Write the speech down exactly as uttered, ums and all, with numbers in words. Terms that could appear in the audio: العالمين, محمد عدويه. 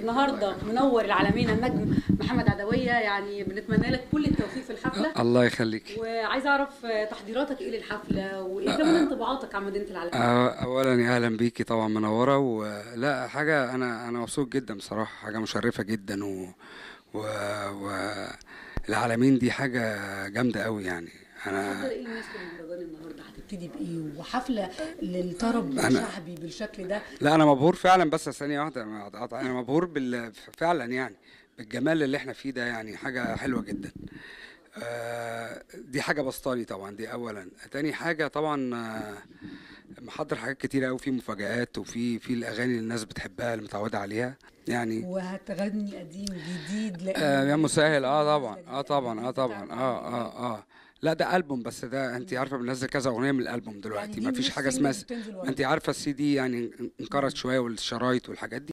النهارده منور العالمين النجم محمد عدويه، يعني بنتمنى لك كل التوفيق في الحفله. الله يخليك. وعايز اعرف تحضيراتك ايه للحفله وايه كمان انطباعاتك عن مدينه العالمين. اولا اهلا بيكي، طبعا منوره. ولا حاجه، انا انا مبسوط جدا بصراحه، حاجه مشرفه جدا. و, و... و... العالمين دي حاجه جامده قوي. يعني انا ايه الناس المهرجان النهارده هتبتدي بايه وحفله للطرب الشعبي بالشكل ده؟ لا انا مبهور فعلا، بس ثانيه واحده انا مبهور بال... فعلا يعني بالجمال اللي احنا فيه ده، يعني حاجه حلوه جدا. آه دي حاجه بسطاني طبعا، دي اولا. تاني حاجه طبعا آه محضر حاجات كتيره قوي، في مفاجآت وفي في الاغاني اللي الناس بتحبها اللي متعوده عليها يعني. وهتغني قديم جديد؟ لا آه يا مسهل. اه طبعا اه طبعا اه طبعا اه اه اه لا ده ألبوم، بس ده انت عارفه بننزل كذا اغنيه من الألبوم دلوقتي، يعني ما فيش حاجه اسمها انت عارفه السي دي، يعني انكرت شويه والشرايط والحاجات دي.